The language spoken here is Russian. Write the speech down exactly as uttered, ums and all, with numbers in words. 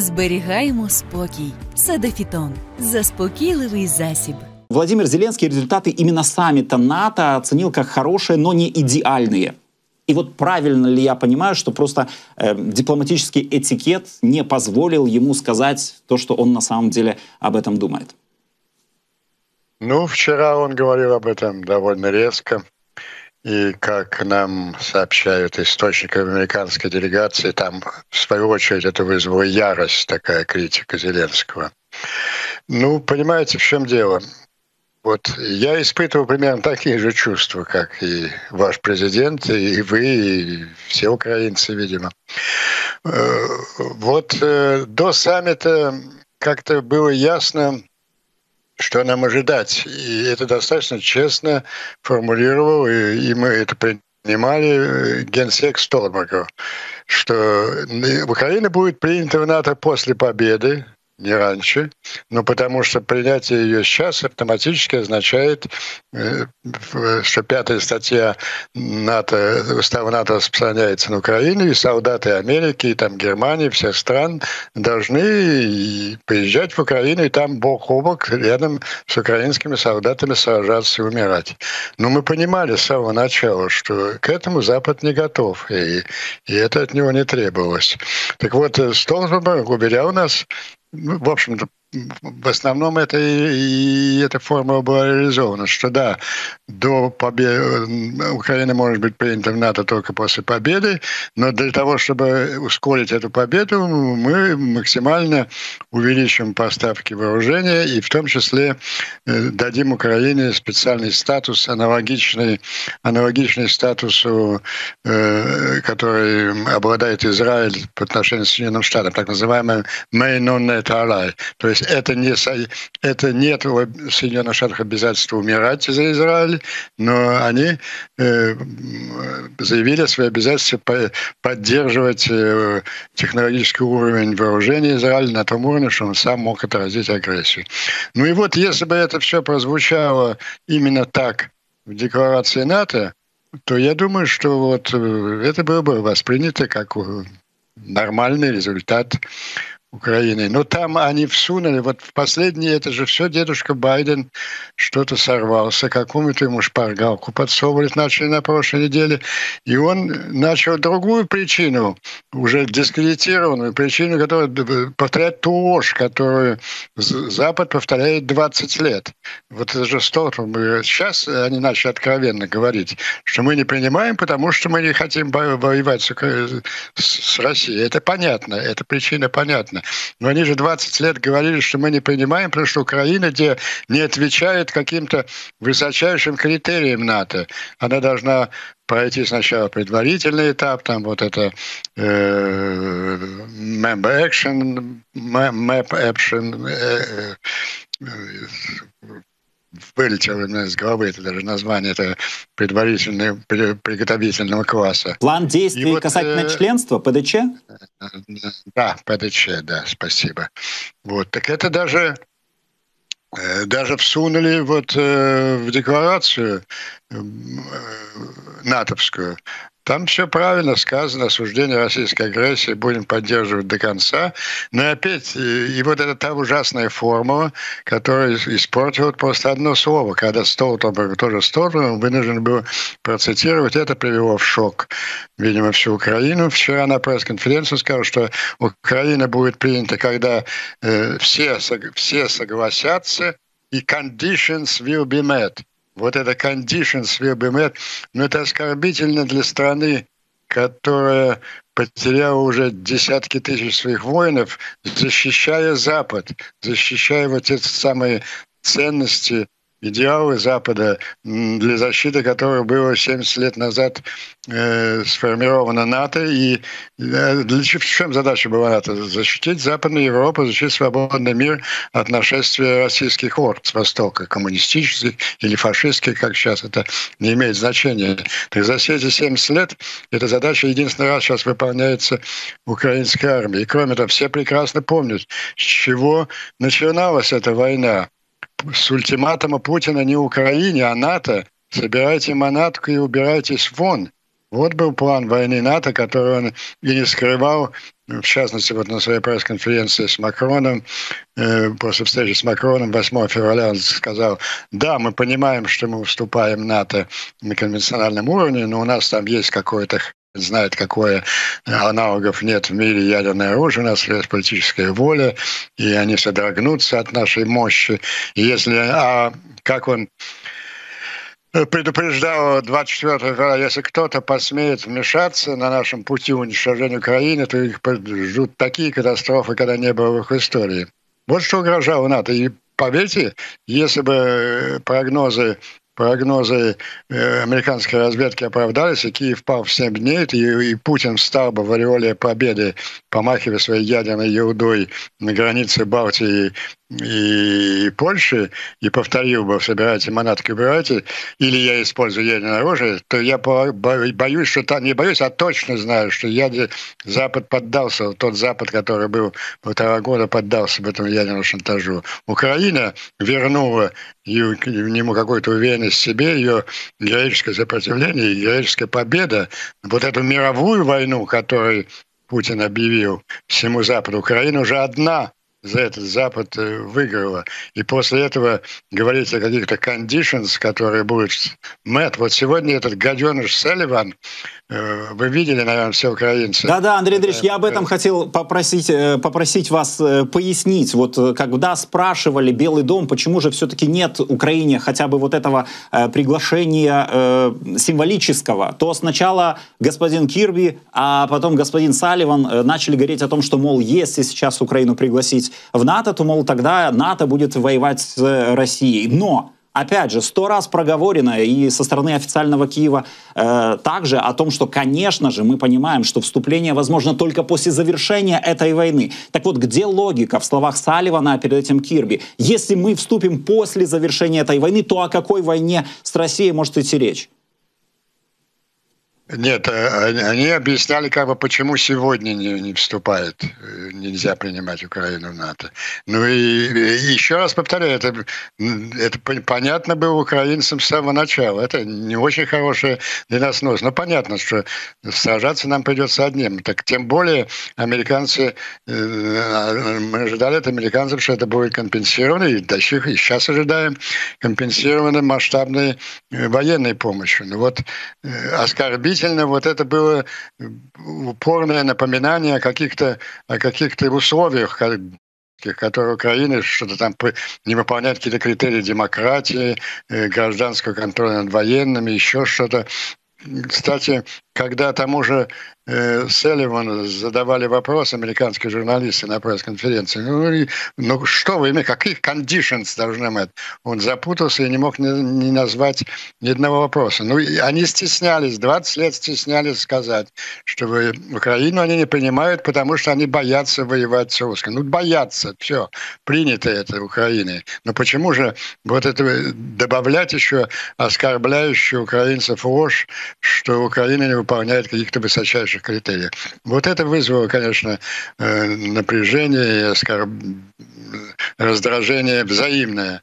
Зберігаємо спокій. Садафітон – заспокійливий засіб. Владимир Зеленский результаты именно саммита НАТО оценил как хорошие, но не идеальные. И вот правильно ли я понимаю, что просто э, дипломатический этикет не позволил ему сказать то, что он на самом деле об этом думает? Ну, вчера он говорил об этом довольно резко. И, как нам сообщают источники американской делегации, там, в свою очередь, это вызвало ярость, такая критика Зеленского. Ну, понимаете, в чем дело? Вот я испытываю примерно такие же чувства, как и ваш президент, и вы, и все украинцы, видимо. Вот до саммита как-то было ясно, что нам ожидать. И это достаточно честно формулировал, и мы это принимали, генсек Столтенберг, что Украина будет принята в НАТО после победы, не раньше, но потому что принятие ее сейчас автоматически означает, что пятая статья НАТО, устава НАТО распространяется на Украину, и солдаты Америки, и там Германии, всех стран должны приезжать в Украину, и там бок о бок рядом с украинскими солдатами сражаться и умирать. Но мы понимали с самого начала, что к этому Запад не готов, и, и это от него не требовалось. Так вот, Столтенберг уверял нас, в общем-то, в основном это и, и эта формула была реализована, что да, до победы Украина может быть принята в НАТО только после победы, но для того, чтобы ускорить эту победу, мы максимально увеличим поставки вооружения и в том числе дадим Украине специальный статус, аналогичный, аналогичный статусу, э, который обладает Израиль по отношению к Соединенным Штатам, так называемый «main non-net ally». То есть это, не, это нет у Соединенных Штатов обязательства умирать за Израиль, но они э, заявили свои обязательства по, поддерживать э, технологический уровень вооружения Израиля на том уровне, что он сам мог отразить агрессию. Ну и вот если бы это все прозвучало именно так в декларации НАТО, то я думаю, что вот это было бы воспринято как нормальный результат Украины. Но там они всунули, вот в последнее, это же все дедушка Байден что-то сорвался, какому-то ему шпаргалку подсовывать начали на прошлой неделе. И он начал другую причину, уже дискредитированную причину, которая повторяет ту ложь, которую Запад повторяет двадцать лет. Вот это же Столтенберг. Сейчас они начали откровенно говорить, что мы не принимаем, потому что мы не хотим воевать с Россией. Это понятно, эта причина понятна. Но они же двадцать лет говорили, что мы не принимаем, потому что Украина не отвечает каким-то высочайшим критериям НАТО. Она должна пройти сначала предварительный этап, там вот это э, member action, map action, э, э, вылетело у меня из головы, это даже название это предварительного, приготовительного класса. План действий вот, касательно э... членства, ПДЧ? Да, ПДЧ, да, спасибо. Вот, так это даже, даже всунули вот в декларацию натовскую. Там все правильно сказано, осуждение российской агрессии будем поддерживать до конца. Но и опять, и вот это та ужасная формула, которая испортила просто одно слово. Когда Столтенберг, тоже Столтенберг, вынужден был процитировать, это привело в шок, видимо, всю Украину. Вчера на пресс-конференции сказал, что Украина будет принята, когда э, все, все согласятся, и conditions will be met. Вот это conditions will be met, но это оскорбительно для страны, которая потеряла уже десятки тысяч своих воинов, защищая Запад, защищая вот эти самые ценности, идеалы Запада, для защиты которых было семьдесят лет назад э, сформировано НАТО. И э, для чего, в чем задача была НАТО? Защитить Западную Европу, защитить свободный мир от нашествия российских орд с Востока, коммунистических или фашистских, как сейчас, это не имеет значения. То есть за все эти семьдесят лет эта задача единственный раз сейчас выполняется украинской армией. И кроме того, все прекрасно помнят, с чего начиналась эта война. С ультиматума Путина не Украине, а НАТО. Собирайте манатку и убирайтесь вон. Вот был план войны НАТО, который он и не скрывал, в частности, вот на своей пресс-конференции с Макроном, э, после встречи с Макроном восьмого февраля он сказал: да, мы понимаем, что мы уступаем НАТО на конвенциональном уровне, но у нас там есть какое-то, знает какое, аналогов нет в мире, ядерное оружие, у нас есть политическая воля, и они содрогнутся от нашей мощи. И если, а как он предупреждал двадцать четвёртого февраля, если кто-то посмеет вмешаться на нашем пути уничтожения Украины, то их ждут такие катастрофы, когда не было в их истории. Вот что угрожало НАТО. И поверьте, если бы прогнозы, прогнозы американской разведки оправдались, и Киев пал в семь дней, и, и Путин встал бы в ореоле победы, помахивая своей ядерной ерундой на границе Балтии и Польши, и повторил бы: собирайте манатки, убирайте, или я использую ядерное оружие, то я боюсь, что там, не боюсь, а точно знаю, что ядер... Запад поддался, тот Запад, который был полтора года, поддался этому ядерному шантажу. Украина вернула ему какую-то уверенность в себе, ее героическое сопротивление, героическая победа, вот эту мировую войну, которую Путин объявил всему Западу. Украина уже одна за этот Запад выиграла. И после этого говорить о каких-то conditions, которые будут... Мэтт, вот сегодня этот гаденыш Салливан, вы видели, наверное, все украинцы. Да-да, Андрей Андреевич, я об этом хотел попросить, попросить вас пояснить. Вот когда спрашивали Белый дом, почему же все-таки нет Украине хотя бы вот этого приглашения символического, то сначала господин Кирби, а потом господин Салливан начали говорить о том, что, мол, если сейчас Украину пригласить в НАТО, то, мол, тогда НАТО будет воевать с Россией. Но, опять же, сто раз проговорено и со стороны официального Киева э, также о том, что, конечно же, мы понимаем, что вступление возможно только после завершения этой войны. Так вот, где логика в словах Салливана, а перед этим Кирби? Если мы вступим после завершения этой войны, то о какой войне с Россией может идти речь? Нет, они объясняли, как бы, почему сегодня не, не вступает, нельзя принимать Украину в НАТО. Ну и, и еще раз повторяю, это, это понятно было украинцам с самого начала. Это не очень хорошая для нас новость. Но понятно, что сражаться нам придется одним. Так тем более американцы, мы ожидали от американцев, что это будет компенсировано, и до сих пор, и сейчас ожидаем, компенсировано масштабной военной помощью. Ну вот оскорбить вот это было упорное напоминание о каких-то о каких-то условиях, которые Украина что-то там не выполняет, какие-то критерии демократии, гражданского контроля над военными, еще что-то. Кстати, когда тому же э, Салливану задавали вопрос американские журналисты на пресс-конференции, ну, и, ну что вы имеете, каких conditions должны быть? Он запутался и не мог не, не назвать ни одного вопроса. Ну, и они стеснялись, двадцать лет стеснялись сказать, что вы, Украину они не принимают, потому что они боятся воевать с русскими. Ну, боятся, все, принято это Украиной. Но почему же вот это добавлять еще оскорбляющую украинцев ложь, что Украина не выполняет каких-то высочайших критериев. Вот это вызвало, конечно, напряжение и оскорб... раздражение взаимное